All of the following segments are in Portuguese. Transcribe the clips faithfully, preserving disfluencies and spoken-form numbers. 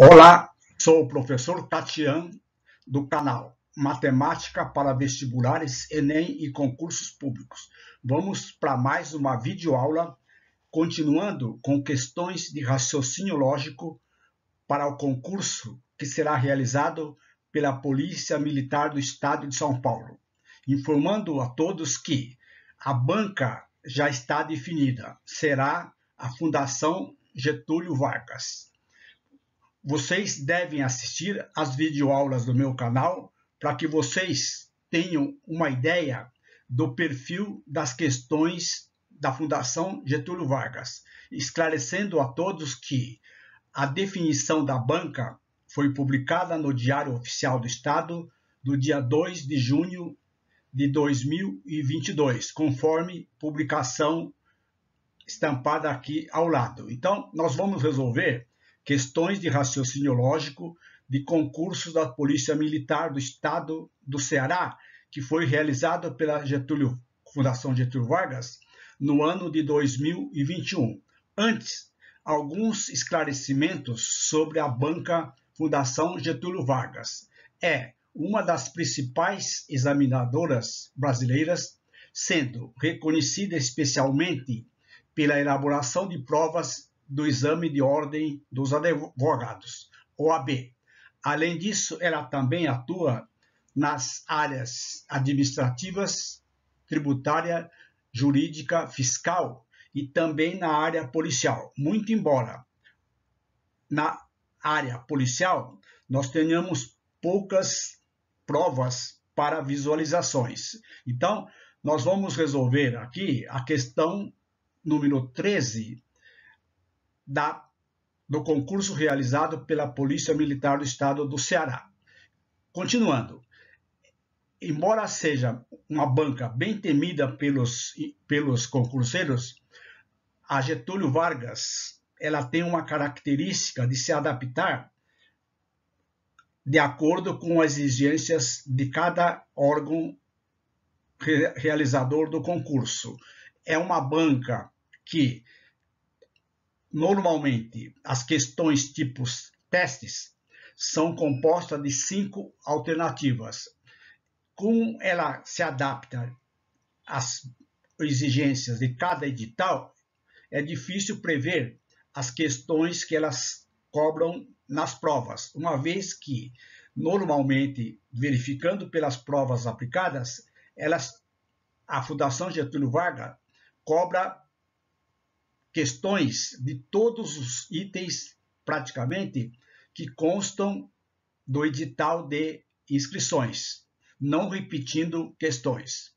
Olá, sou o professor Tatian, do canal Matemática para Vestibulares, Enem e Concursos Públicos. Vamos para mais uma videoaula, continuando com questões de raciocínio lógico para o concurso que será realizado pela Polícia Militar do Estado de São Paulo, informando a todos que a banca já está definida, será a Fundação Getúlio Vargas. Vocês devem assistir às videoaulas do meu canal para que vocês tenham uma ideia do perfil das questões da Fundação Getúlio Vargas, esclarecendo a todos que a definição da banca foi publicada no Diário Oficial do Estado do dia dois de junho de dois mil e vinte e dois, conforme publicação estampada aqui ao lado. Então, nós vamos resolver questões de raciocínio lógico de concursos da Polícia Militar do Estado do Ceará, que foi realizado pela Getúlio, Fundação Getúlio Vargas no ano de dois mil e vinte e um. Antes, alguns esclarecimentos sobre a banca Fundação Getúlio Vargas. É uma das principais examinadoras brasileiras, sendo reconhecida especialmente pela elaboração de provas do Exame de Ordem dos Advogados, O A B. Além disso, ela também atua nas áreas administrativas, tributária, jurídica, fiscal e também na área policial. Muito embora na área policial nós tenhamos poucas provas para visualizações. Então, nós vamos resolver aqui a questão número treze da, do concurso realizado pela Polícia Militar do Estado do Ceará. Continuando, embora seja uma banca bem temida pelos, pelos concurseiros, a Getúlio Vargas ela tem uma característica de se adaptar de acordo com as exigências de cada órgão re- realizador do concurso. É uma banca que, normalmente, as questões tipos testes são compostas de cinco alternativas. Como ela se adapta às exigências de cada edital, é difícil prever as questões que elas cobram nas provas, uma vez que, normalmente, verificando pelas provas aplicadas, elas, a Fundação Getúlio Vargas cobra questões de todos os itens, praticamente, que constam do edital de inscrições, não repetindo questões.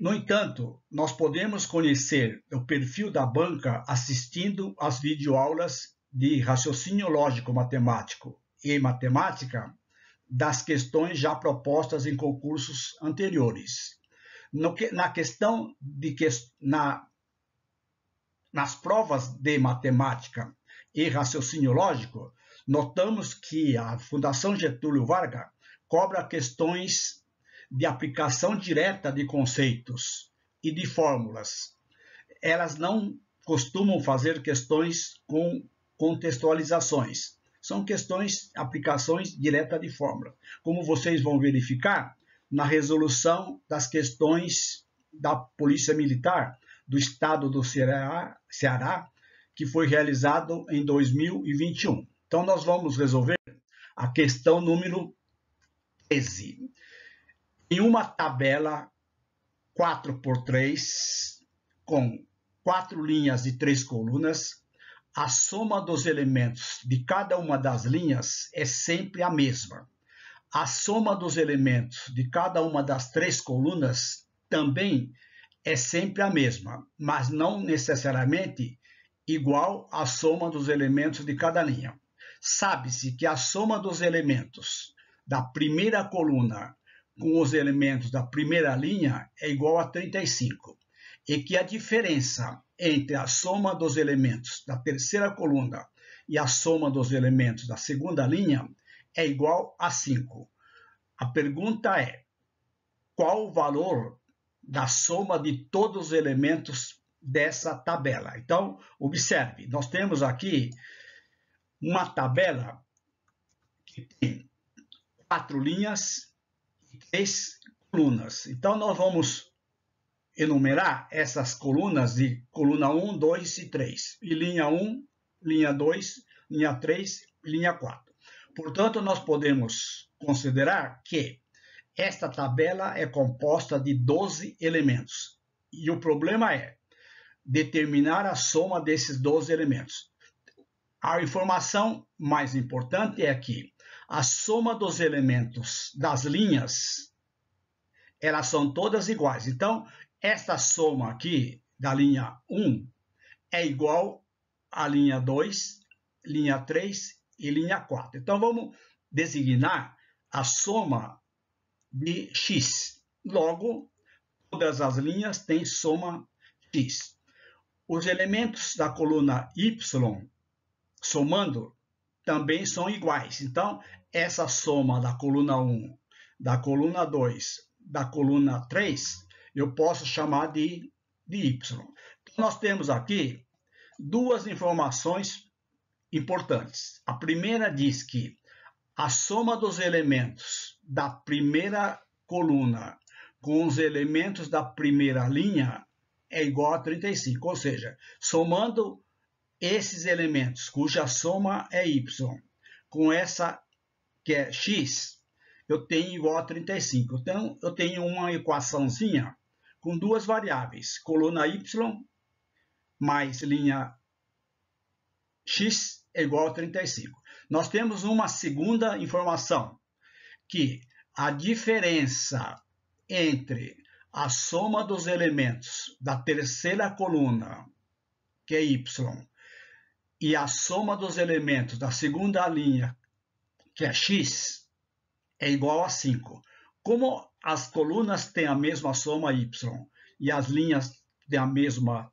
No entanto, nós podemos conhecer o perfil da banca assistindo às videoaulas de raciocínio lógico matemático e matemática das questões já propostas em concursos anteriores. No que, na questão de que, na, nas provas de matemática e raciocínio lógico, notamos que a Fundação Getúlio Vargas cobra questões de aplicação direta de conceitos e de fórmulas. Elas não costumam fazer questões com contextualizações. São questões, aplicações diretas de fórmula, como vocês vão verificar na resolução das questões da Polícia Militar do Estado do Ceará, Ceará que foi realizado em dois mil e vinte e um. Então, nós vamos resolver a questão número treze. Em uma tabela quatro por três, com quatro linhas e três colunas, a soma dos elementos de cada uma das linhas é sempre a mesma. A soma dos elementos de cada uma das três colunas também é sempre a mesma, mas não necessariamente igual à soma dos elementos de cada linha. Sabe-se que a soma dos elementos da primeira coluna com os elementos da primeira linha é igual a trinta e cinco, e que a diferença entre a soma dos elementos da terceira coluna e a soma dos elementos da segunda linha é igual a cinco. A pergunta é: qual o valor da soma de todos os elementos dessa tabela? Então, observe, nós temos aqui uma tabela que tem quatro linhas e três colunas. Então, nós vamos enumerar essas colunas de coluna um, dois e três. E linha um, linha dois, linha três e linha quatro. Portanto, nós podemos considerar que esta tabela é composta de doze elementos. E o problema é determinar a soma desses doze elementos. A informação mais importante é que a soma dos elementos das linhas, elas são todas iguais. Então, esta soma aqui da linha um é igual à linha dois, linha três e linha quatro. Então, vamos designar a soma de x. Logo, todas as linhas têm soma x. Os elementos da coluna y, somando, também são iguais. Então, essa soma da coluna um, da coluna dois, da coluna três, eu posso chamar de, de y. Então, nós temos aqui duas informações importantes. A primeira diz que a soma dos elementos da primeira coluna com os elementos da primeira linha é igual a trinta e cinco, ou seja, somando esses elementos, cuja soma é y, com essa que é x, eu tenho igual a trinta e cinco. Então, eu tenho uma equaçãozinha com duas variáveis, coluna y mais linha x é igual a trinta e cinco. Nós temos uma segunda informação, que a diferença entre a soma dos elementos da terceira coluna, que é y, e a soma dos elementos da segunda linha, que é x, é igual a cinco. Como as colunas têm a mesma soma y e as linhas têm a mesma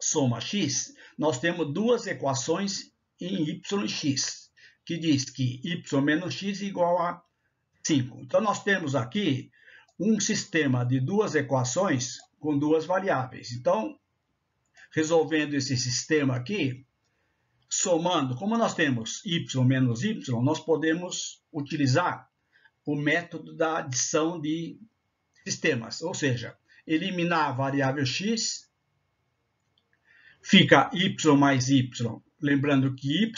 soma x, nós temos duas equações em y e x, que diz que y menos x é igual a cinco. Então, nós temos aqui um sistema de duas equações com duas variáveis. Então, resolvendo esse sistema aqui, somando, como nós temos y menos y, nós podemos utilizar o método da adição de sistemas. Ou seja, eliminar a variável x, fica y mais y. Lembrando que y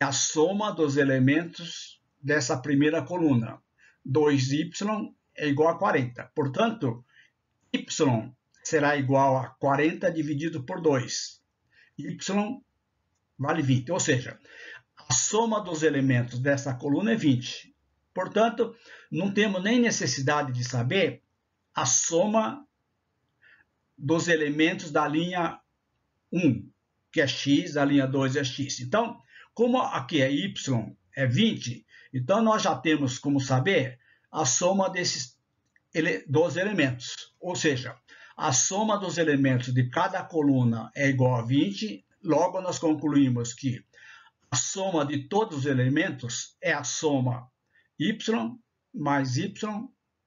é a soma dos elementos dessa primeira coluna. dois y é igual a quarenta. Portanto, y será igual a quarenta dividido por dois. Y vale vinte. Ou seja, a soma dos elementos dessa coluna é vinte. Portanto, não temos nem necessidade de saber a soma dos elementos da linha um, que é x, da linha dois é x. Então, como aqui é y, é vinte, então nós já temos como saber a soma desses dos elementos. Ou seja, a soma dos elementos de cada coluna é igual a vinte. Logo, nós concluímos que a soma de todos os elementos é a soma y mais y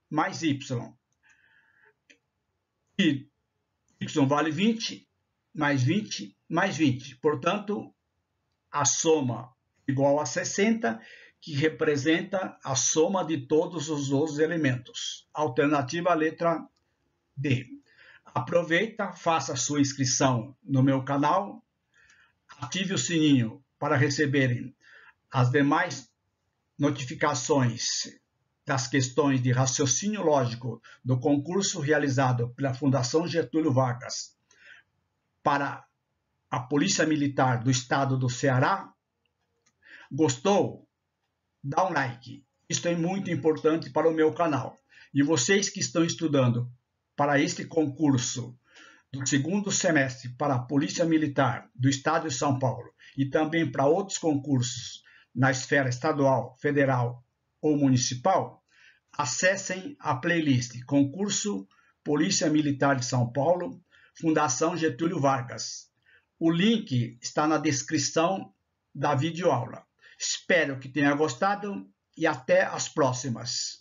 mais y. E y vale vinte, mais vinte, mais vinte. Portanto, a soma é igual a sessenta, que representa a soma de todos os outros elementos. Alternativa letra D. Aproveita, faça sua inscrição no meu canal, ative o sininho para receberem as demais notificações das questões de raciocínio lógico do concurso realizado pela Fundação Getúlio Vargas para a Polícia Militar do Estado do Ceará. Gostou? Dá um like, isso é muito importante para o meu canal. E vocês que estão estudando para este concurso do segundo semestre para a Polícia Militar do Estado de São Paulo e também para outros concursos na esfera estadual, federal ou municipal, acessem a playlist Concurso Polícia Militar de São Paulo, Fundação Getúlio Vargas. O link está na descrição da videoaula. Espero que tenha gostado e até as próximas.